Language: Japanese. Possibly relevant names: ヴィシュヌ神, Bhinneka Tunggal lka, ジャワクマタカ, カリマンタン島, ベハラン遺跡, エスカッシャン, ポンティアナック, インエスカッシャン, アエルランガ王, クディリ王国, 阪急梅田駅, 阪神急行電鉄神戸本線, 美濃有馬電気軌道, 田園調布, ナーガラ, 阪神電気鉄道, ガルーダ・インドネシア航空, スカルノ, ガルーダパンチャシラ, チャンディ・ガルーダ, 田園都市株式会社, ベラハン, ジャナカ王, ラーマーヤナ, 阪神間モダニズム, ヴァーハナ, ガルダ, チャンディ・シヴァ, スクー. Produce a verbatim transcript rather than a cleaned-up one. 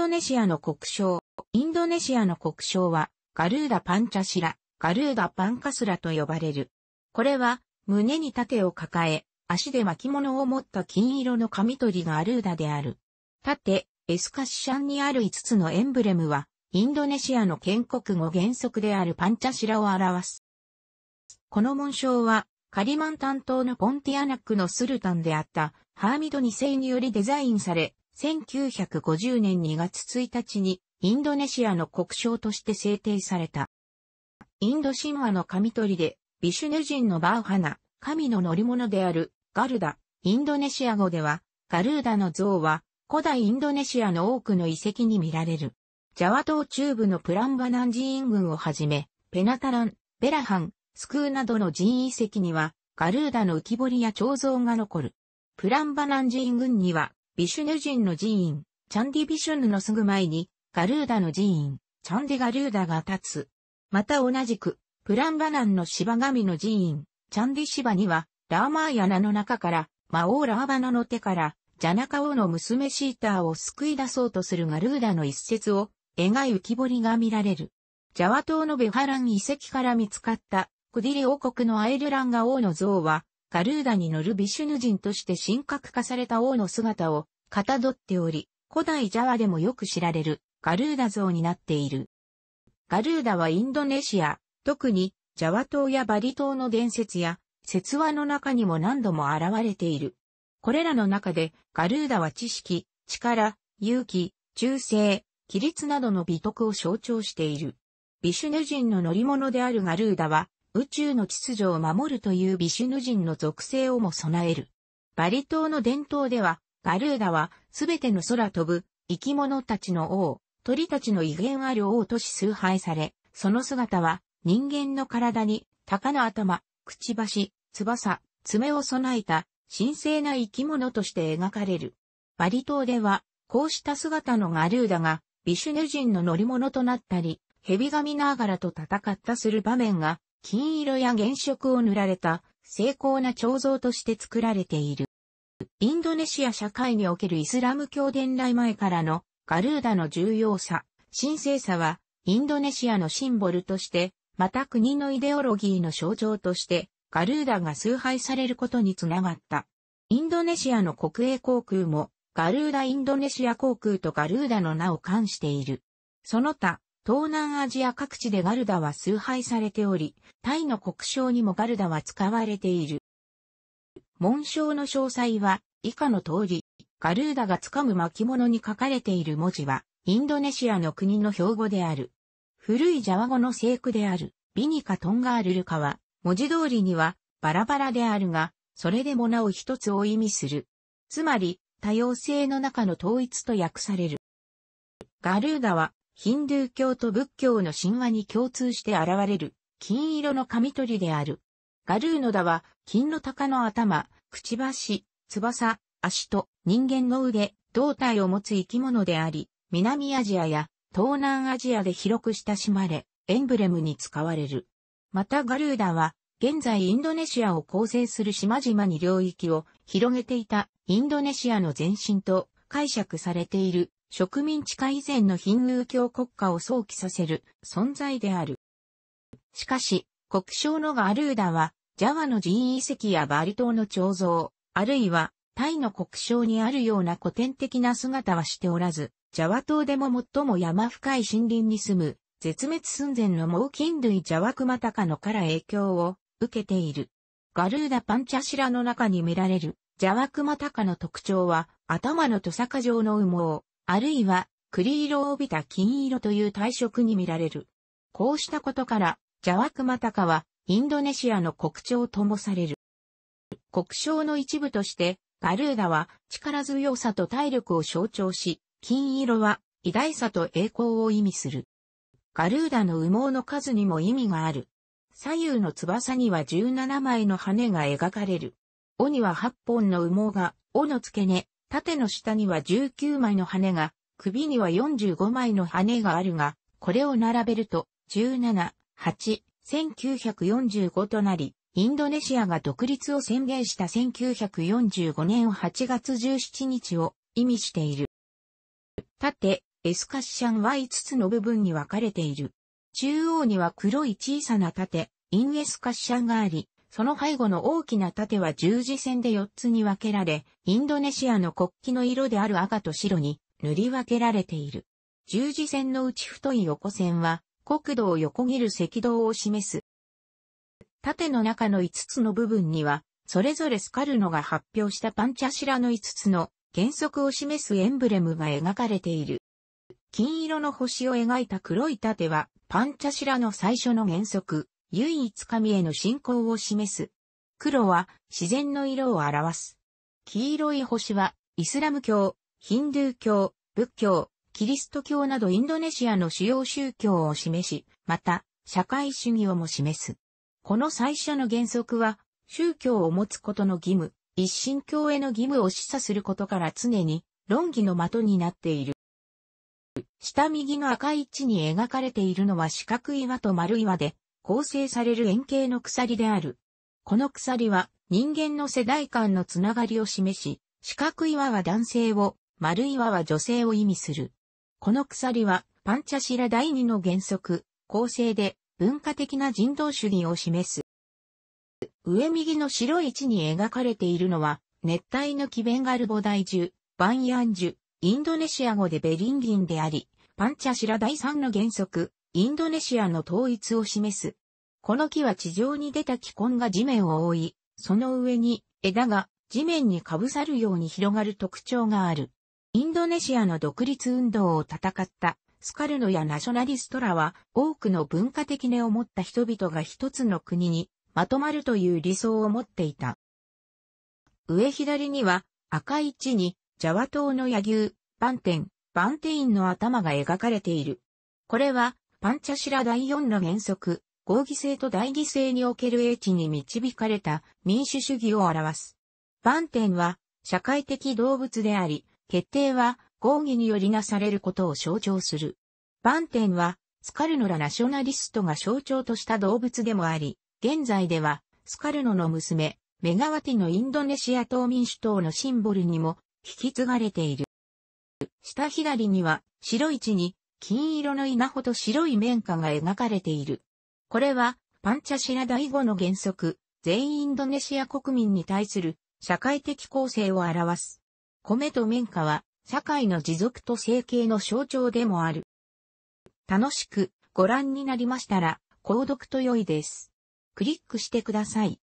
ドネシアの国章。インドネシアの国章は、ガルーダパンチャシラ、ガルーダパンカスラと呼ばれる。これは、胸に盾を抱え、足で巻物を持った金色の紙取りガルーダである。盾、エスカッシャンにあるいつつのエンブレムは、インドネシアの建国後原則であるパンチャシラを表す。この紋章は、カリマンタン島のポンティアナックのスルタンであった、ハーミドにせいによりデザインされ、せんきゅうひゃくごじゅうねんにがつついたちに、インドネシアの国章として制定された。インド神話の神鳥で、ビシュヌ人のバーハナ、神の乗り物である、ガルダ。インドネシア語では、ガルーダの像は、古代インドネシアの多くの遺跡に見られる。ジャワ島中部のプランバナン寺院群をはじめ、ペナタラン、ベラハン、スクーなどの寺院遺跡には、ガルーダの浮き彫りや彫像が残る。プランバナン寺院群には、ビシュヌ人の寺院、チャンディビシュヌのすぐ前に、ガルーダの寺院、チャンディガルーダが立つ。また同じく、プランバナンのシバ神の寺院、チャンディシバには、ラーマーヤナの中から、魔王ラーバナの手から、ジャナカ王の娘シーターを救い出そうとするガルーダの一節を描い浮き彫りが見られる。ジャワ島のベハラン遺跡から見つかった、クディリ王国のアエルランガ王の像は、ガルーダに乗るビシュヌ人として神格化された王の姿をかたどっており、古代ジャワでもよく知られるガルーダ像になっている。ガルーダはインドネシア、特にジャワ島やバリ島の伝説や説話の中にも何度も現れている。これらの中でガルーダは知識、力、勇気、忠誠、規律などの美徳を象徴している。ビシュヌ人の乗り物であるガルーダは、宇宙の秩序を守るというビシュヌ人の属性をも備える。バリ島の伝統では、ガルーダはすべての空飛ぶ生き物たちの王、鳥たちの威厳ある王とし崇拝され、その姿は人間の体に鷹の頭、くちばし、翼、爪を備えた神聖な生き物として描かれる。バリ島では、こうした姿のガルーダがビシュヌ人の乗り物となったり、蛇神ナーガラと戦ったする場面が、金色や原色を塗られた精巧な彫像として作られている。インドネシア社会におけるイスラム教伝来前からのガルーダの重要さ、神聖さはインドネシアのシンボルとして、また国のイデオロギーの象徴としてガルーダが崇拝されることにつながった。インドネシアの国営航空もガルーダインドネシア航空とガルーダの名を冠している。その他、東南アジア各地でガルダは崇拝されており、タイの国章にもガルダは使われている。紋章の詳細は以下の通り、ガルーダが掴む巻物に書かれている文字は、インドネシアの国の標語である。古いジャワ語の聖句である、Bhinneka Tunggal lkaは、文字通りにはバラバラであるが、それでもなお一つを意味する。つまり、多様性の中の統一と訳される。ガルーダは、ヒンドゥー教と仏教の神話に共通して現れる金色の紙取りである。ガルーダは金の鷹の頭、くちばし、翼、足と人間の腕、胴体を持つ生き物であり、南アジアや東南アジアで広く親しまれ、エンブレムに使われる。またガルーダは現在インドネシアを構成する島々に領域を広げていたインドネシアの前身と解釈されている。植民地化以前のヒンドゥー教国家を想起させる存在である。しかし、国章のガルーダは、ジャワの寺院遺跡やバリ島の彫像、あるいは、タイの国章にあるような古典的な姿はしておらず、ジャワ島でも最も山深い森林に住む、絶滅寸前の猛禽類ジャワクマタカノから影響を受けている。ガルーダパンチャシラの中に見られる、ジャワクマタカの特徴は、頭のトサカ状の羽毛。あるいは、栗色を帯びた金色という体色に見られる。こうしたことから、ジャワクマタカは、インドネシアの国鳥ともされる。国章の一部として、ガルーダは、力強さと体力を象徴し、金色は、偉大さと栄光を意味する。ガルーダの羽毛の数にも意味がある。左右の翼にはじゅうななまいの羽が描かれる。尾にははっぽんの羽毛が、尾の付け根。縦の下にはじゅうきゅうまいの羽が、首にはよんじゅうごまいの羽があるが、これを並べると、じゅうなな、はち、せんきゅうひゃくよんじゅうごとなり、インドネシアが独立を宣言したせんきゅうひゃくよんじゅうごねんはちがつじゅうしちにちを意味している。盾、エスカッシャンはいつつの部分に分かれている。中央には黒い小さな盾、インエスカッシャンがあり、その背後の大きな盾は十字線でよっつに分けられ、インドネシアの国旗の色である赤と白に塗り分けられている。十字線のうち太い横線は、国土を横切る赤道を示す。盾の中のいつつの部分には、それぞれスカルノが発表したパンチャシラのいつつの原則を示すエンブレムが描かれている。金色の星を描いた黒い盾は、パンチャシラの最初の原則、唯一神への信仰を示す。黒は自然の色を表す。黄色い星は、イスラム教、ヒンドゥー教、仏教、キリスト教などインドネシアの主要宗教を示し、また、社会主義をも示す。この最初の原則は、宗教を持つことの義務、一神教への義務を示唆することから常に論議の的になっている。下右の赤い位置に描かれているのは四角い輪と丸い輪で構成される円形の鎖である。この鎖は人間の世代間のつながりを示し、四角い輪は男性を、丸い輪は女性を意味する。この鎖は、パンチャシラだいにの原則、構成で、文化的な人道主義を示す。上右の白い位置に描かれているのは、熱帯の木ベンガルボダイ樹、バンヤン樹、インドネシア語でベリンギンであり、パンチャシラだいさんの原則、インドネシアの統一を示す。この木は地上に出た気根が地面を覆い、その上に枝が地面にかぶさるように広がる特徴がある。インドネシアの独立運動を戦ったスカルノやナショナリストらは多くの文化的根を持った人々が一つの国にまとまるという理想を持っていた。上左には赤い位置にジャワ島の野牛、パンテン、バンテインの頭が描かれている。これはパンチャシラだいよんの原則、合議制と大議制における英知に導かれた民主主義を表す。バンテンは社会的動物であり、決定は合議によりなされることを象徴する。バンテンはスカルノらナショナリストが象徴とした動物でもあり、現在ではスカルノの娘、メガワティのインドネシア島民主党のシンボルにも引き継がれている。下左には白い位置に金色の稲穂と白い綿花が描かれている。これはパンチャシラだいごの原則、全インドネシア国民に対する社会的構成を表す。米と綿花は社会の持続と成形の象徴でもある。楽しくご覧になりましたら購読と良いです。クリックしてください。